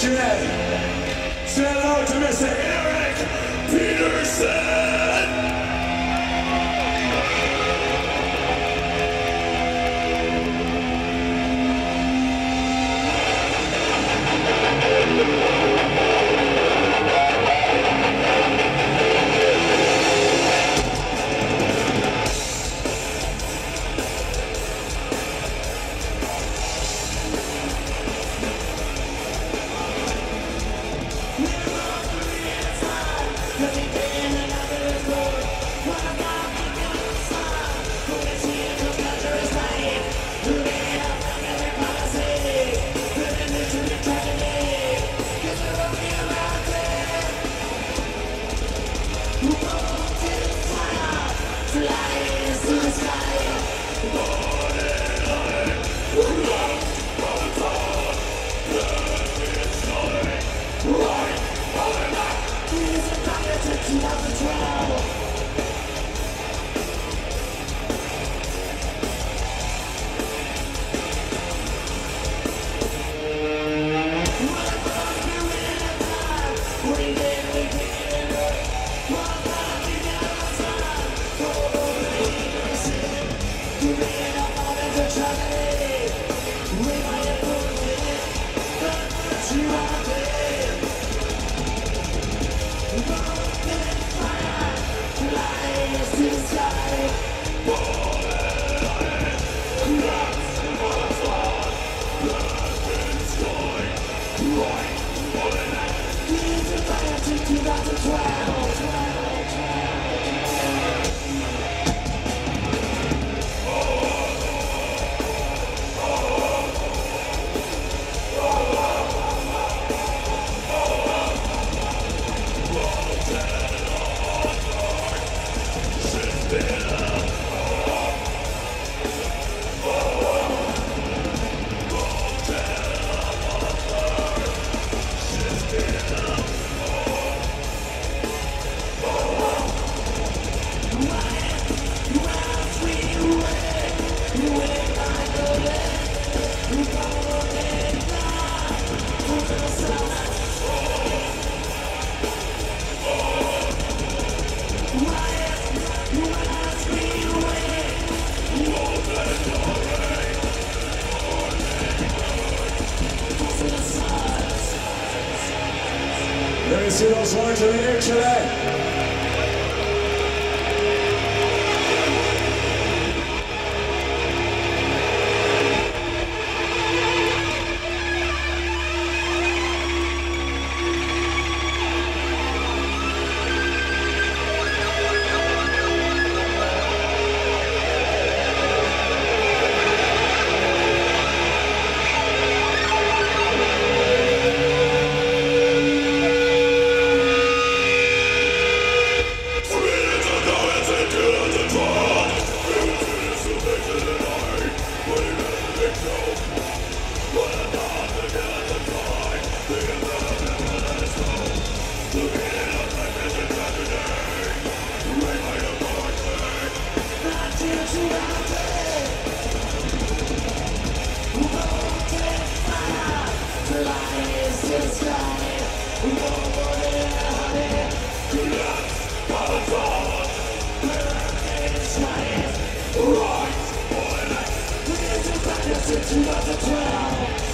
Dictionary. Say hello to Mr. Eric Peterson. Let me see those horns in the air today. It's another 12.